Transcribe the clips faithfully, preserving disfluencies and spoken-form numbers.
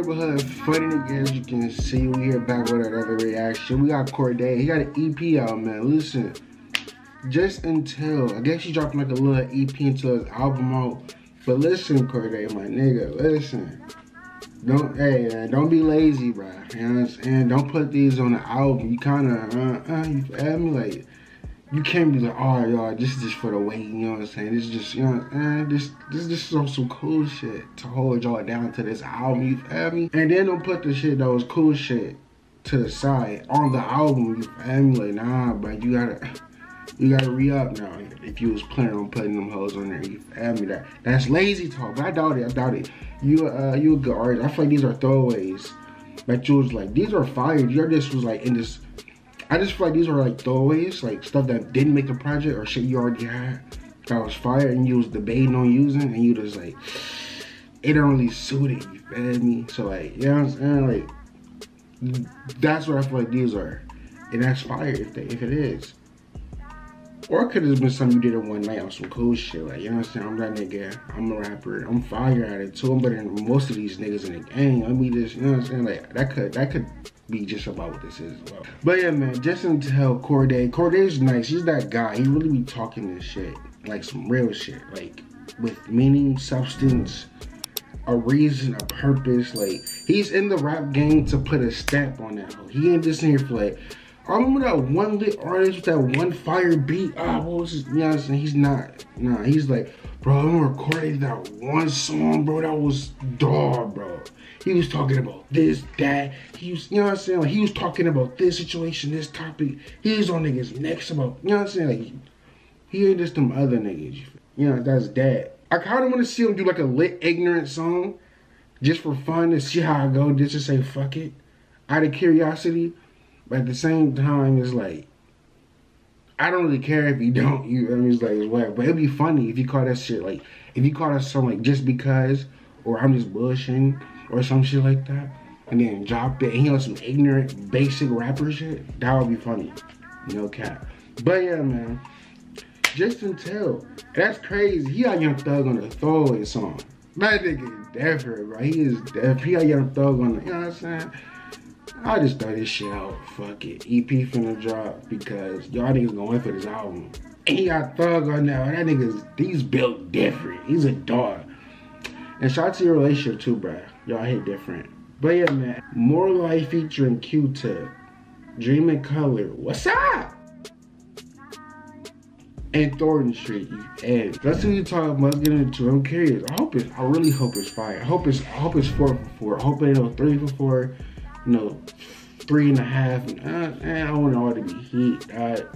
neighborhood funny niggas. You can see we here back with another reaction. We got Cordae. He got an E P out, man. Listen, just until I guess he dropped like a little E P until his album out. But listen, Cordae, my nigga, listen. Don't hey, man, don't be lazy, bro. You know what I'm saying? Don't put these on the album. You kind of uh uh you feel me? Like, you can't be like, oh y'all, this is just for the wait. You know what I'm saying? This is just, you know, eh, this this this is on some cool shit to hold y'all down to this album. You feel me? And then don't put the shit that was cool shit to the side on the album. You feel me? Like, nah, but you gotta you gotta re up now. If you was planning on putting them hoes on there, you feel me? That that's lazy talk. But I doubt it. I doubt it. You uh you a good artist. I feel like these are throwaways. But you was like, these are fire. Your disc was like in this. I just feel like these were like throwaways, like stuff that didn't make a project or shit you already had that was fire and you was debating on using and you just like, it don't really suit it, you feel me? So like, you know what I'm saying? Like, that's what I feel like these are. And that's fire if, they, if it is. Or it could have been something you did in one night on some cool shit, like, you know what I'm saying? I'm that nigga, I'm a rapper, I'm fire at it too, I'm better than most of these niggas in the gang. I mean, just, you know what I'm saying? Like, that could, that could be just about what this is about. But yeah, man, just until Cordae. Cordae's nice. He's that guy. He really be talking this shit, like some real shit, like with meaning, substance, a reason, a purpose. Like, he's in the rap game to put a stamp on that. He ain't just in here for like, I remember that one lit artist with that one fire beat. Ah, what was his, you know what I'm saying? He's not, nah, he's like, bro, I recorded that one song, bro, that was dog, bro. He was talking about this, that, he was, you know what I'm saying? Like, he was talking about this situation, this topic. He was on niggas' necks about, you know what I'm saying? Like, he ain't just them other niggas, you know, that's that. I kinda wanna see him do like a lit ignorant song just for fun to see how I go, just to say fuck it, out of curiosity. But at the same time, it's like, I don't really care if you don't, you know what I mean? It's like, it's whatever. But it'd be funny if you call that shit, like, if you call that song, like, just because, or I'm just bullshitting, or some shit like that, and then drop it, and he on some ignorant, basic rapper shit, that would be funny. No cap. But yeah, man, just until, that's crazy. He got Young Thug on the throwaway song. That nigga is different, bro. He is different. He got Young Thug on the, you know what I'm saying? I just throw this shit out. Fuck it. E P finna drop because y'all niggas gonna wait for this album. And he got Thug on now. That nigga's, he's built different. He's a dog. And shout out to your relationship too, bruh. Y'all hit different. But yeah, man. More Life featuring Q-Tip. Dream in Color. What's up? And Thornton Street. And that's what you're talking about. Let's get into it. I'm curious. I hope it's, I really hope it's fire. I hope it's, I hope it's four for four. I hope it ain't no three for four. No, three and a half. And I, I want it all to be heat. All right.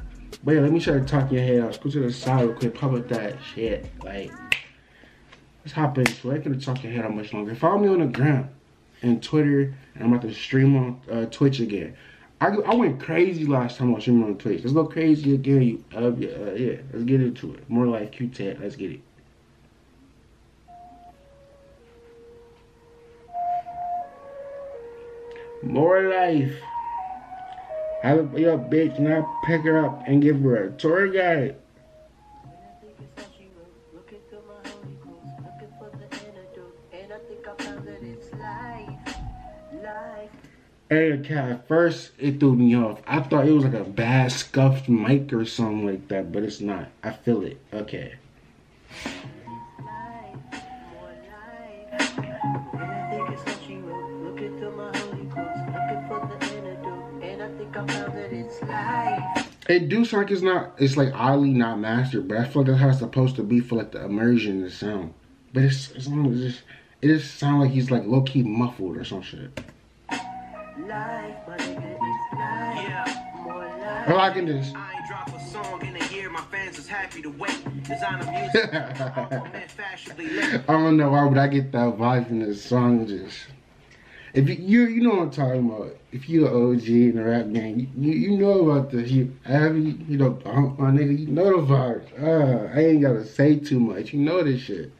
But yeah, let me try to talk your head out. Go to the side real quick. Pop up that shit. Like, let's hop into it. I ain't gonna talk your head out much longer. Follow me on the gram and Twitter. And I'm about to stream on uh, Twitch again. I, I went crazy last time I was streaming on Twitch. Let's go crazy again. You up? Yeah, uh, yeah. Let's get into it. More Like Q-Tip. Let's get it. More Life. I look your bitch and I pick her up and give her a tour guide. And at first it threw me off. I thought it was like a bad scuffed mic or something like that, but it's not. I feel it. Okay. It do sound like it's not, it's like oddly not mastered, but I feel like that's how it's supposed to be for like the immersion and the sound. But it's, it's, it's just, it just sound like he's like low-key muffled or some shit. Life, my nigga, it's life. Yeah. More life. I'm liking this. I ain't drop a song in a year, my fans is happy to wait. Designer music, I'm fashionably late. I don't know why, but I get that vibe from this song just. If you, you you know what I'm talking about, if you an O G in the rap game, you, you know about this. You have you, you know, my nigga, you know the vibes. Uh, I ain't gotta say too much. You know this shit.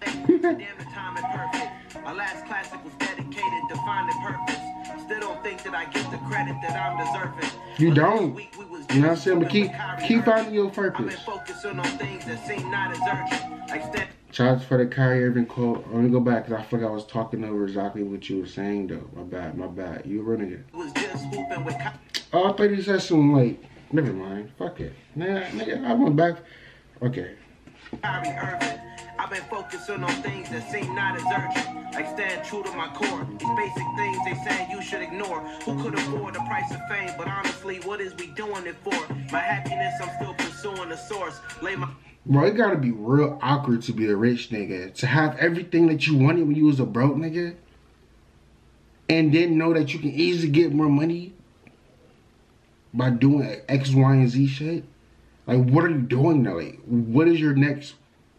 Damn, the time is perfect. My last classic was dedicated to finding purpose. Still don't think that I get the credit that I'm deserving. You don't. You know what I'm saying? But keep keep finding your purpose. I've been focusing on things that seem not as urgent. Like Charge for the Kyrie Irving quote. Let me go back because I forgot I was talking over exactly what you were saying though. My bad, my bad. You were running it. Oh, I thought you said something like, never mind. Fuck it. Nah, nigga, I went back. Okay. Kyrie Irving, I've been focusing on things that seem not as urgent, like staying true to my core. These basic things they say you should ignore. Who could afford the price of fame? But honestly, what is we doing it for? My happiness, I'm still pursuing the source. Lay my. Bro, it gotta be real awkward to be a rich nigga. To have everything that you wanted when you was a broke nigga. And then know that you can easily get more money by doing X, Y, and Z shit. Like, what are you doing now? Like, what is your next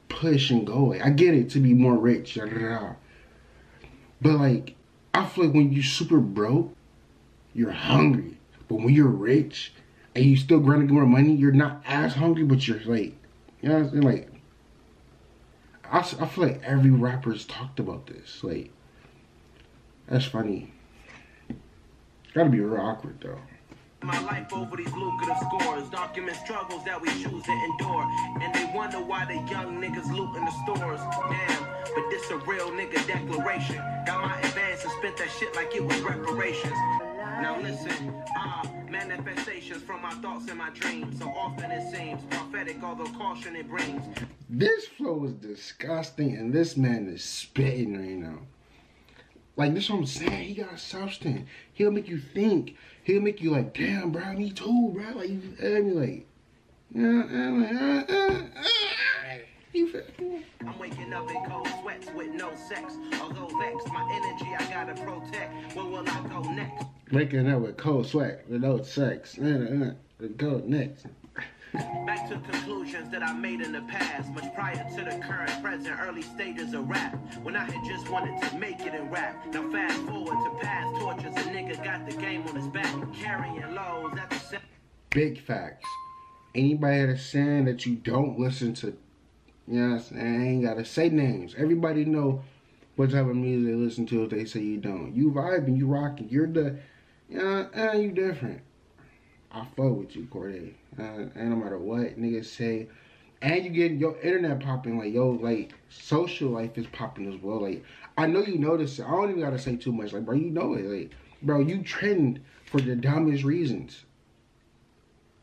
push and goal? Like, I get it, to be more rich. Blah, blah, blah. But, like, I feel like when you super broke, you're hungry. But when you're rich and you still grinding more money, you're not as hungry, but you're, like... You know what I'm saying? Like, I, I feel like every rapper's talked about this. Like, that's funny. Gotta be real awkward, though. My life over these lucrative scores, document struggles that we choose to endure, and they wonder why the young niggas loot in the stores. Damn, but this a real nigga declaration. Got my advance and spent that shit like it was reparations. Now listen, ah, manifestations from my thoughts and my dreams. So often it seems prophetic, although caution it brings. This flow is disgusting, and this man is spitting right now. Like, this is what I'm saying. He got substance. He'll make you think. He'll make you like, damn, bro, me too, bro. Like, you feel me? Like, yeah, yeah, yeah. You feel me? I'm waking up in cold sweats with no sex. Although vexed, my energy I gotta protect. Where will I go next? Waking up with cold sweat, without sex. Uh, uh, go next. Back to conclusions that I made in the past, much prior to the current, present, early stages of rap. When I had just wanted to make it and rap. Now fast forward to past tortures, a nigga got the game on his back, carrying lows at the big facts. Anybody that's saying that you don't listen to, you know what I'm saying, I ain't gotta say names. Everybody know what type of music they listen to if they say you don't. You vibing, you rocking, you're the, you know, uh, you different. I fuck with you, Cordae. Uh, and no matter what niggas say, and you getting your internet popping, like yo, like social life is popping as well. Like I know you notice it. I don't even gotta say too much. Like bro, you know it. Like bro, you trend for the dumbest reasons.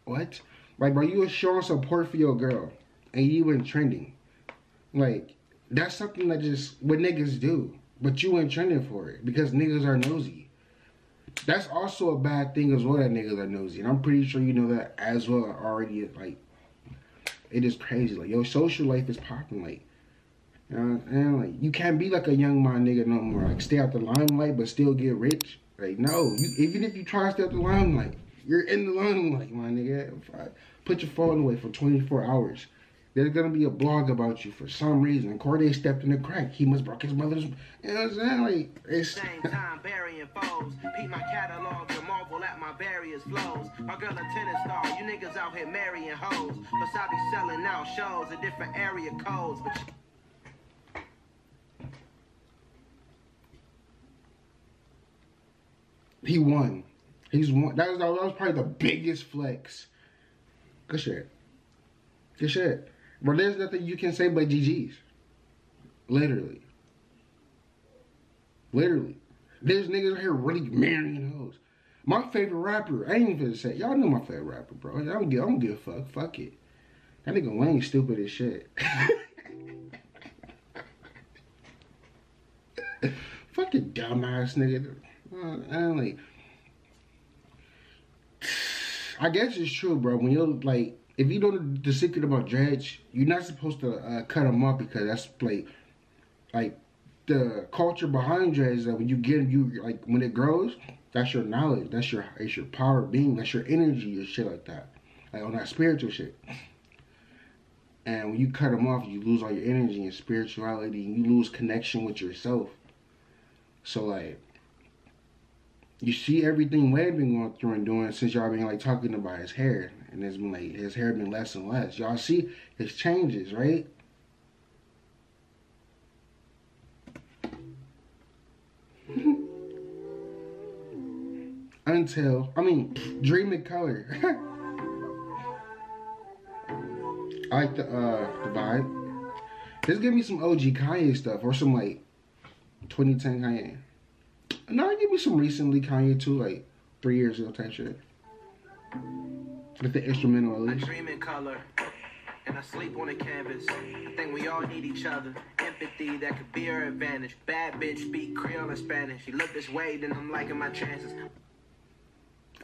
What? Like bro, you were showing support for your girl, and you weren't trending. Like that's something that just what niggas do, but you ain't trending for it because niggas are nosy. That's also a bad thing as well, that niggas are nosy. And I'm pretty sure you know that as well already. Like, it is crazy. Like, your social life is popping. Like, you know what I'm saying? Like, you can't be like a young mind nigga no more. Like, stay out the limelight, but still get rich. Like, no. You, even if you try to stay out the limelight, you're in the limelight, my nigga. Put your phone away for twenty-four hours. There's going to be a blog about you for some reason. Cordae stepped in the crack. He must broke his mother's... You know what I'm saying? Like, it's... Same time burying foes. Peep my catalog to marvel at my various flows. My girl a tennis star. You niggas out here marrying hoes. Plus I be selling out shows in different area codes. He won. He's won. That was, that was probably the biggest flex. Good shit. Good shit. But there's nothing you can say but G G's. Literally. Literally. There's niggas out here really marrying hoes. My favorite rapper, I ain't even gonna say, y'all know my favorite rapper, bro. I don't give, I don't give a fuck. Fuck it. That nigga Wayne stupid as shit. Fucking dumbass nigga. I'm like, I guess it's true, bro. When you're like, if you know the secret about Dredge, you're not supposed to uh, cut him off because that's like, like the culture behind Dredge is that when you get him, you like when it grows, that's your knowledge, that's your it's your power being, that's your energy, your shit like that, like on that spiritual shit. And when you cut him off, you lose all your energy and spirituality, and you lose connection with yourself. So like, you see everything Wade been going through and doing since y'all been like talking about his hair. And it's been like, his hair been less and less. Y'all see his changes, right? Until, I mean, Dream in Color. I like the, uh, the vibe. Just give me some O G Kanye stuff or some like twenty ten Kanye. No, give me some recently Kanye too, like three years ago type shit. With the instrumental at least. I dream in color, and I sleep on the canvas. I think we all need each other. Empathy, that could be our advantage. Bad bitch speak Creole and Spanish. She look this way, then I'm liking my chances.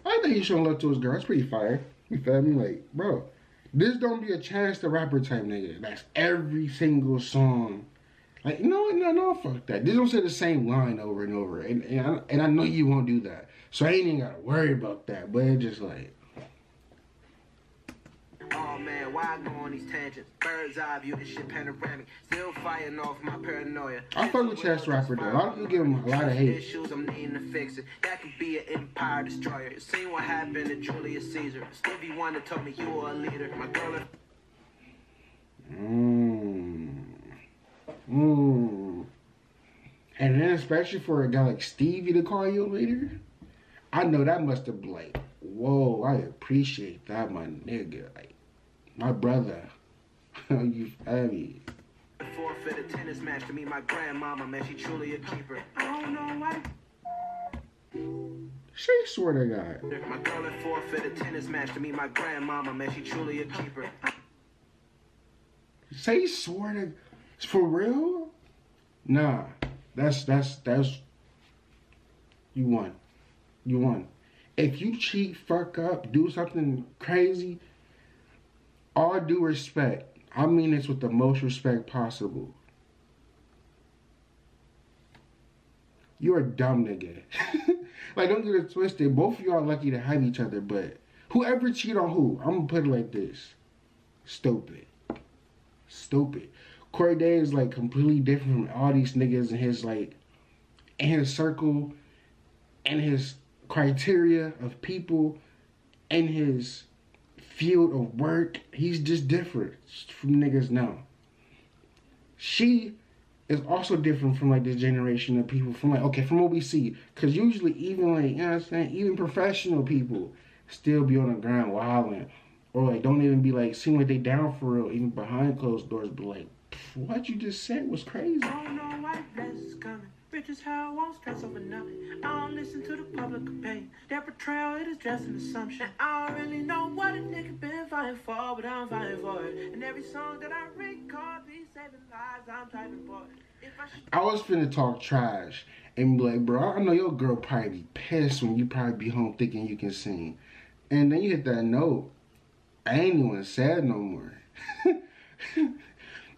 I think he's showing love to his girl. That's pretty fire. You feel me? Like, bro, this don't be a Chance the Rapper type nigga. That's every single song. Like, no, no, no, fuck that. This don't say the same line over and over. And, and, I, and I know you won't do that. So I ain't even gotta worry about that. But it's just like... Oh man, why I go on these tangents? Bird's eye view, this shit panoramic. Still fighting off my paranoia. I fuck with Chance the Rapper though. A lot of people give him a lot of hate. Issues I'm needing to fix it. That could be an empire destroyer. You seen what happened to Julius Caesar. Stevie Wonder told me you were a leader. My girl. Mmm. Mmm. And then especially for a guy like Stevie to call you a leader, I know that must have like, whoa, I appreciate that, my nigga. Like, my brother. You feel me? Forfeit a tennis match to meet my grandmama, man. She truly a keeper. I don't know why. She swear to God. My girl had forfeit a tennis match to meet my grandmama, man. She truly a keeper. Say swear to, for real? Nah, that's that's that's. You won, you won. If you cheat, fuck up, do something crazy. All due respect, I mean this with the most respect possible. You're a dumb nigga. Like, don't get it twisted. Both of y'all are lucky to have each other, but whoever cheat on who, I'm gonna put it like this: stupid, stupid. Cordae is like completely different from all these niggas in his like, in his circle, and his criteria of people, and his field of work. He's just different from niggas now. She is also different from like this generation of people, from like, okay, from what we see, because usually even like, you know what I'm saying, even professional people still be on the ground wilding, or like don't even be like, seem like they down for real, even behind closed doors, but like, what you just said was crazy. I don't know why this is coming. Rich as hell, won't stress over nothing. I don't listen to the public opinion. That portrayal, it is just an assumption. I don't really know what a nigga been fighting for, but I'm fighting for it. And every song that I record, these saving lives, I'm typing for it. If I, I was finna talk trash and be like, bro, I know your girl probably be pissed when you probably be home thinking you can sing. And then you hit that note. I ain't even sad no more.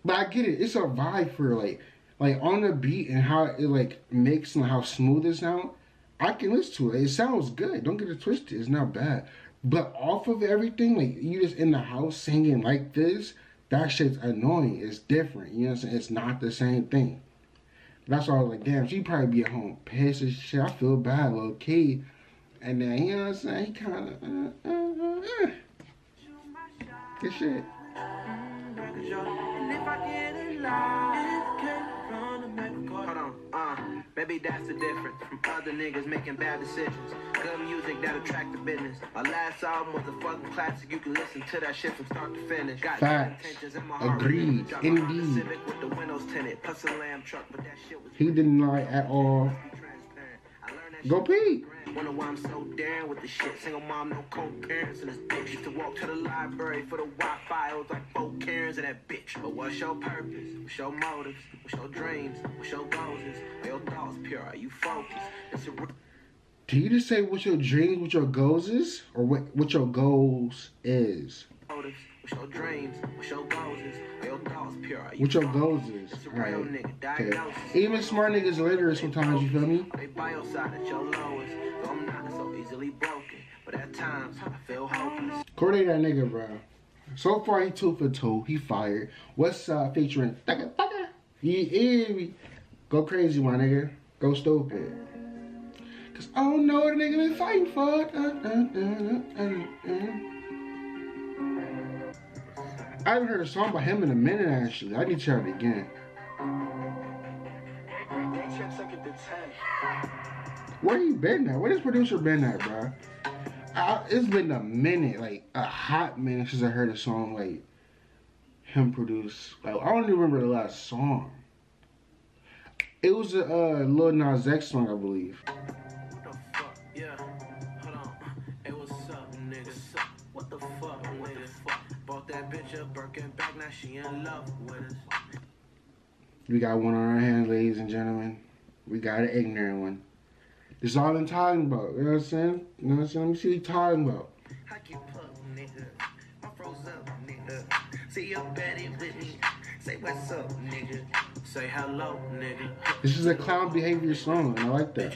But I get it. It's a vibe for like, like on the beat and how it like makes and how smooth it sounds. I can listen to it. It sounds good. Don't get it twisted. It's not bad. But off of everything, like you just in the house singing like this, that shit's annoying. It's different. You know what I'm saying? It's not the same thing. That's why I was like, damn, she probably be at home pissed as shit. I feel bad, low key. And then, you know what I'm saying? He kind of, uh, uh, uh. Good shit. And if I get it live, it can't run a medical. Hold on, uh, maybe that's the difference from other niggas making bad decisions. Good music that attract the business. My last album was a fucking classic. You can listen to that shit from start to finish. Got intentions in my heart. Agreed, indeed. With the windows tinted, plus a lamb truck, but that shit was. He didn't lie at all. Go pee. Wonder why I'm so down with the shit. Single mom, no co-parents, and this bitch used to walk to the library for the Wi-Fi. It was like four Karens and that bitch. But what's your purpose? What's your motives? What's your dreams? What's your goals? Are your thoughts pure? Are you focused? It's a. Do you just say what your dreams, what your goals is, or what what your goals is? Motives. What's your dreams? What's your goals is? Are your thoughts pure? Are you what your goals is? It's a real right. Nigga. Diagnosis. Okay. Even smart niggas literate sometimes. You feel me? They by your side at your lowest. I'm not so easily broken, but at times I feel hopeless. Cordae that nigga, bro. So far he two for two. He fired. What's up? Uh, featuring Thugga Thugga. Yeah, go crazy, my nigga. Go stupid. Cause I don't know what a nigga been fighting for. Uh, uh, uh, uh, uh. I haven't heard a song by him in a minute. Actually, I need to try it again. Where you been at? Where this producer been at, bro? I, it's been a minute, like a hot minute since I heard a song like him produce. Like, I don't even remember the last song. It was a uh, Lil Nas X song, I believe. What the fuck? Yeah. Hold on. Hey, what's up, nigga? What the fuck? What the fuck? Bought that bitch up, Birkin back, now she in love with us. We got one on our hand, ladies and gentlemen. We got an ignorant one. This is all I'm talking about. You know what I'm saying? You know what I'm saying? Let me see what you're talking about. I can pull, nigga. I froze up, nigga. See your baddie with me. Say what's up, nigga. Say hello, nigga. This is a clown behavior song, and I like that.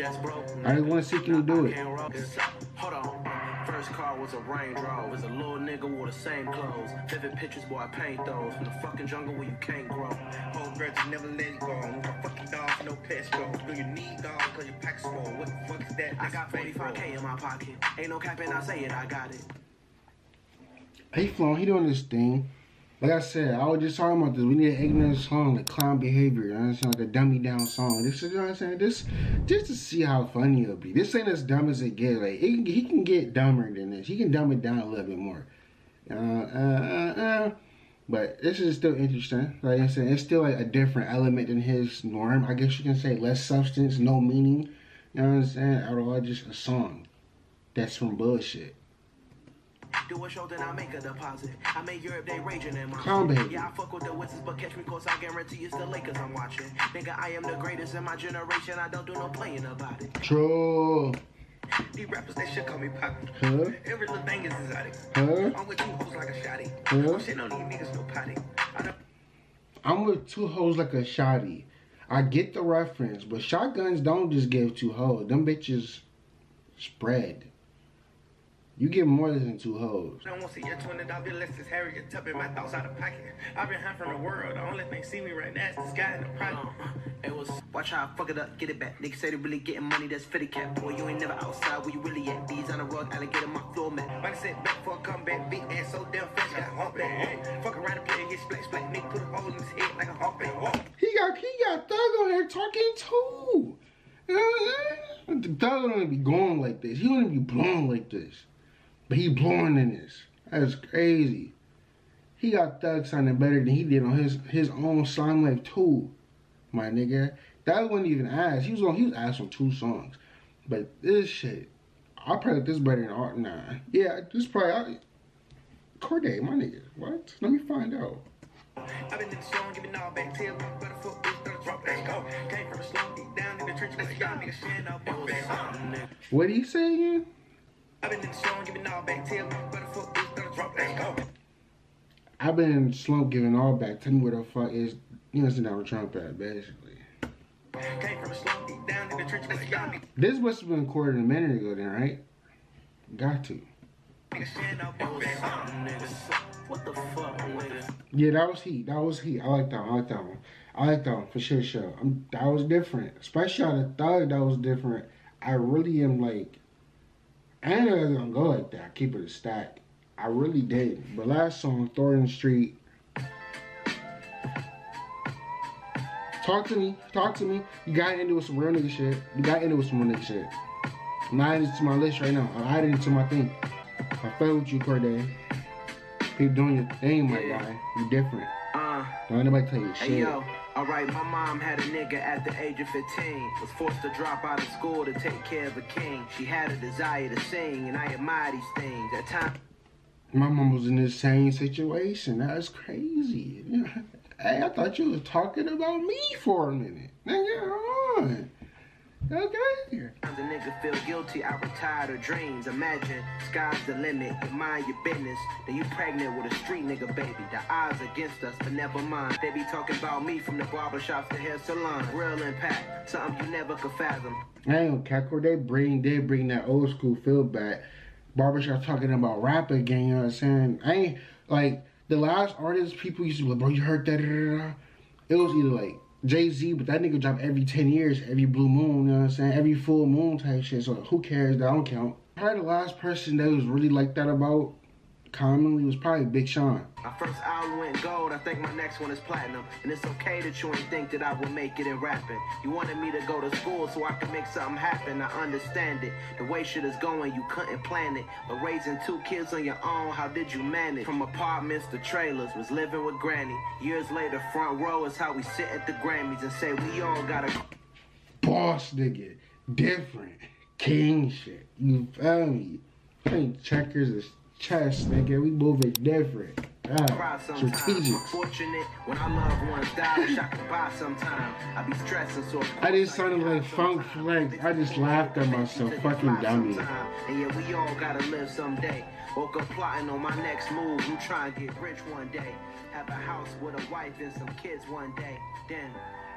I just want to see you do it. Hold on. First car was a Range Rover. Was a little nigga wore the same clothes. Vivid pictures, boy, I paint those. From the fucking jungle where you can't grow. Whole grudge, never let it go. My fucking dog, no pets go. Do you need dog? Cause your pack's full. What the fuck is that? I got forty-five K in my pocket. Ain't no cap and I say it, I got it. He flown, he doing this thing. Like I said, I was just talking about this. We need an ignorant song, like clown behavior. You know what I'm saying? Like a dummy down song. This is, you know what I'm saying? This, just to see how funny it'll be. This ain't as dumb as it gets. Like, it, he can get dumber than this. He can dumb it down a little bit more. Uh, uh, uh, uh. But this is still interesting. Like I said, it's still like a different element than his norm. I guess you can say less substance, no meaning. You know what I'm saying? At all, just a song. That's from bullshit. Do a show, then I make a deposit. I made Europe, they raging in my shit. Yeah, I fuck with the Wizards, but catch me close, I guarantee it's the Lakers I'm watching. Nigga, I am the greatest in my generation. I don't do no playing about it. True. These rappers, they should call me pop. Huh? Every little thing is exotic. Huh? I'm with two hoes like a shotty. Huh? I'm shitting on these niggas, no potty. I'm with two hoes like a shotty. I get the reference, but shotguns don't just give two hoes. Them bitches spread. You get more than two hoes. I don't want to see your twenty dollar list is Harriet tupping my thoughts out of pocket. I've been high from the world. The only thing see me right now is this guy in the problem. It was watch how I fuck it up, get it back. Niggas say they really getting money, that's fitty cap. Boy, you ain't never outside where you really at. These on the rug, alligator my floor mat. Might sit back for a comeback, big ass so damn fast, got hump that. Hey, fuck around and play and get splat splat. Nigga put a hole in his head like a hump that. He got he got Thug on there talking too. Thug don't be going like this. He wouldn't be blowing like this. But he blowing in this. That's crazy. He got Thug sounding better than he did on his his own Slime Life too, my nigga. That wasn't even ass. He was on he was ass on two songs. But this shit, I probably this better than Art Nine. Yeah, this probably I, Cordae, my nigga. What? Let me find out. I've been in the song, giving all back tail, but a foot bitch done drop that go. Came from a slum deep down in the trench with y'all nigga shit up. What do you say again? I've been in the slump giving all back, tell me where the fuck is the drop, let's go. I've been in the slump giving all back, tell me where the fuck is, you know, sitting down with Trump at, basically. Came from a slump deep down in the trench, let's go. This must have been recorded a minute ago then, right? Got to. Yeah, that was heat, that was heat. I like that one, I like that one. I like that one, for sure, sure. I'm, that was different. Especially on the Thug, that was different. I really am like... I ain't never gonna go like that. I keep it a stack. I really did. But last song, Thornton Street. Talk to me. Talk to me. You got into with some real nigga shit. You got into with some real nigga shit. I'm adding it to my list right now. I'm adding it to my thing. I fell with you, Cordae. Keep doing your thing, my guy. You're different. Uh, Don't anybody tell you shit. Hey, yo. Alright, my mom had a nigga at the age of fifteen. Was forced to drop out of school to take care of a king. She had a desire to sing, and I admire these things. At time, my mom was in the same situation. That's crazy. Hey, I thought you was talking about me for a minute. Nigga, hold on. Okay. Sometimes a nigga feel guilty. I retired her dreams. Imagine sky's the limit. You mind your business. Then you pregnant with a street nigga baby. The odds against us, but never mind. They be talking about me from the barbershops to hair salon. Real impact, something you never could fathom. I ain't gonna cackle. They bring, they bring that old school feel back. Barbershop talking about rap again. You know what I'm saying? I ain't like the last artists. People used to be like, bro, you heard that? It was either like Jay-Z, but that nigga drop every ten years, every blue moon, you know what I'm saying? Every full moon type shit, so who cares? That don't count. Probably the last person that was really like that about commonly was probably Big Sean. My first album went gold, I think my next one is platinum. And it's okay that you ain't think that I would make it in rapping. You wanted me to go to school so I could make something happen, I understand it. The way shit is going, you couldn't plan it. But raising two kids on your own, how did you manage? From apartments to trailers, was living with granny. Years later, front row is how we sit at the Grammys and say we all gotta... Boss nigga, different, king shit, you feel me? Playing checkers is chess, nigga, we moving different. Ah, strategic. Fortunate when I love one die, I can buy sometime. I be stressing so I just sounded like Funk Flex. I just laughed at myself, fucking dummy. And yeah, we all gotta live someday. Woke up plotting on my next move. You try to get rich one day. Have a house with a wife and some kids one day. Then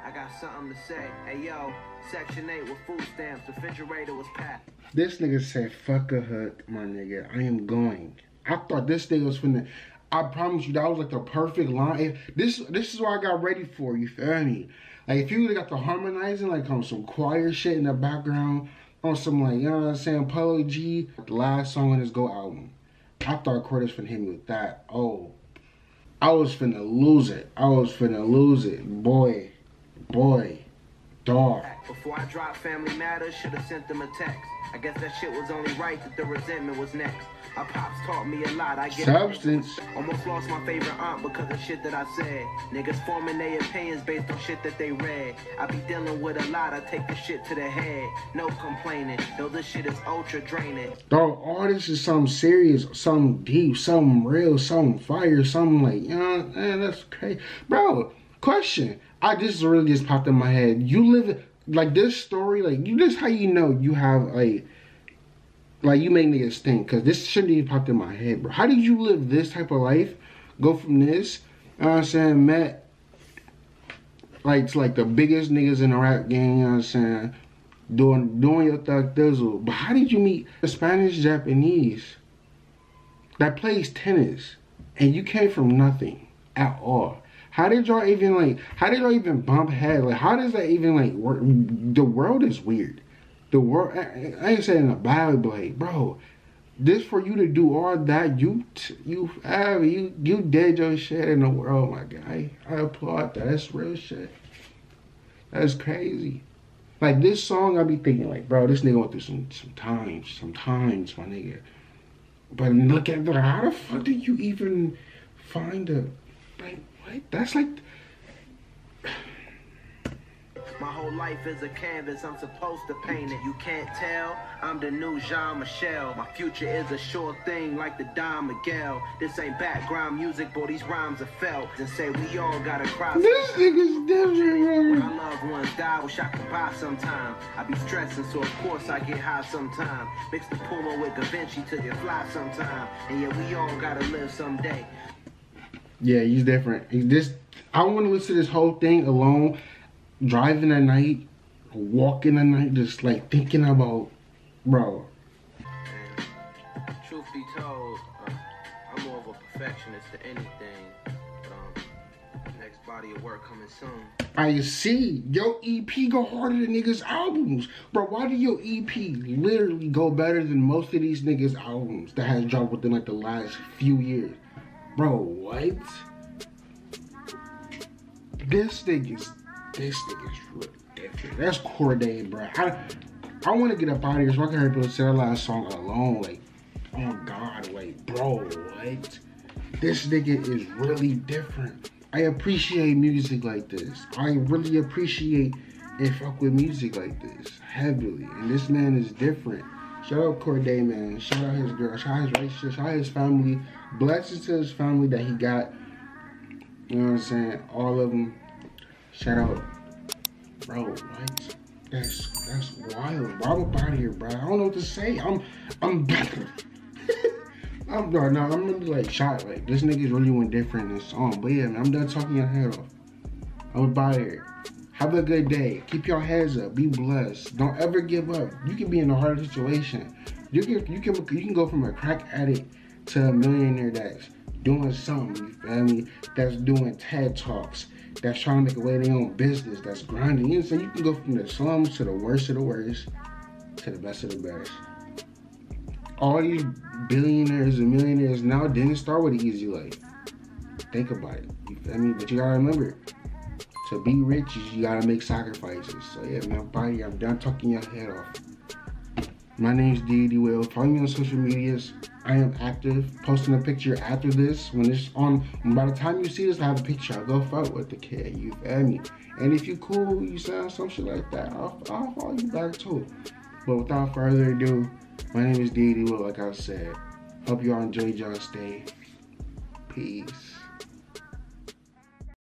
I got something to say. Hey yo, Section eight with food stamps. The refrigerator was packed. This nigga said, fuck a hook, my nigga. I am going. I thought this nigga was finna. I promise you, that was like the perfect line. This this is what I got ready for, you feel me? Like, if you really got the harmonizing, like on some choir shit in the background, on some, like, you know what I'm saying, Polo G, the last song on his Go album. I thought Cordae finna hit me with that. Oh, I was finna lose it. I was finna lose it. Boy, boy, dog. Before I dropped Family Matters, should have sent them a text. I guess that shit was only right that the resentment was next. My pops taught me a lot. I get substance. It. Almost lost my favorite aunt because of shit that I said. Niggas forming their opinions based on shit that they read. I be dealing with a lot. I take the shit to the head. No complaining. Though this shit is ultra draining. Bro, all this is something serious, something deep, something real, something fire, something like, you know, man, that's crazy. Bro, question. I just really just popped in my head. You live like this story, like you. This how you know you have like. Like, you make niggas think, because this shouldn't even popped in my head, bro. How did you live this type of life, go from this, you know what I'm saying, met, like, to, like, the biggest niggas in the rap game, you know what I'm saying, doing, doing your Thug Thizzle. But how did you meet a Spanish, Japanese that plays tennis, and you came from nothing at all? How did y'all even, like, how did y'all even bump head? Like, how does that even, like, work? The world is weird. The world, I, I ain't saying a Bible, but like, bro, this for you to do all that, you, you, I mean, you, you did your shit in the world, my guy. I applaud that. That's real shit. That's crazy. Like this song, I be thinking like, bro, this nigga went through some, some times, some times, my nigga. But look at that. How the fuck did you even find a, like, what? That's like. My whole life is a canvas, I'm supposed to paint it. You can't tell, I'm the new Jean Michel. My future is a sure thing like the Don Miguel. This ain't background music, but these rhymes are felt. And say we all gotta cry. This nigga's different. When my loved ones die, wish I could buy sometime. I be stressing, so of course I get high sometime. Mix the Puma with Da Vinci till you fly sometime. And yeah, we all gotta live someday. Yeah, he's different. He's this. I want to listen to this whole thing alone. Driving at night, walking at night, just like thinking about, bro. And truth be told, uh, I'm more of a perfectionist than anything. Um, next body of work coming soon. I see. Your E P go harder than niggas' albums. Bro, why do your E P literally go better than most of these niggas' albums that has dropped within like the last few years? Bro, what? This nigga's. This nigga's real different. That's Cordae, bro. I, I want to get up out of here so I can hear people say that last song alone. Like, oh God, like, bro, what? This nigga is really different. I appreciate music like this. I really appreciate and fuck with music like this heavily. And this man is different. Shout out Cordae, man. Shout out his girl. Shout out his relationship. Shout out his family. Blessings to his family that he got. You know what I'm saying? All of them. Shout out, bro. What? That's that's wild. Bro, I'm up out of here, bro. I don't know what to say. I'm I'm I'm no, no, I'm really like shot. Like this nigga's really went different in this song. But yeah, man, I'm done talking your head off. I'm up out of here. Have a good day. Keep your heads up. Be blessed. Don't ever give up. You can be in a hard situation. You can you can you can go from a crack addict to a millionaire that's doing something. You feel me? That's doing TED Talks. That's trying to make a way their own business, that's grinding. You know, so you can go from the slums to the worst of the worst to the best of the best. all these billionaires and millionaires now didn't start with an easy life. Think about it. You feel me? But you gotta remember, to be rich, you gotta make sacrifices. So yeah, man, buddy, I'm done talking your head off. My name's Deity Will. Follow me on social medias. I am active. Posting a picture after this. When it's on, by the time you see this, I have a picture. I'll go fuck with the kid. You feel me? And if you cool, you sound some shit like that, I'll, I'll follow you back too. But without further ado, my name is Deity Will, like I said. Hope y'all enjoyed y'all's stay. Peace.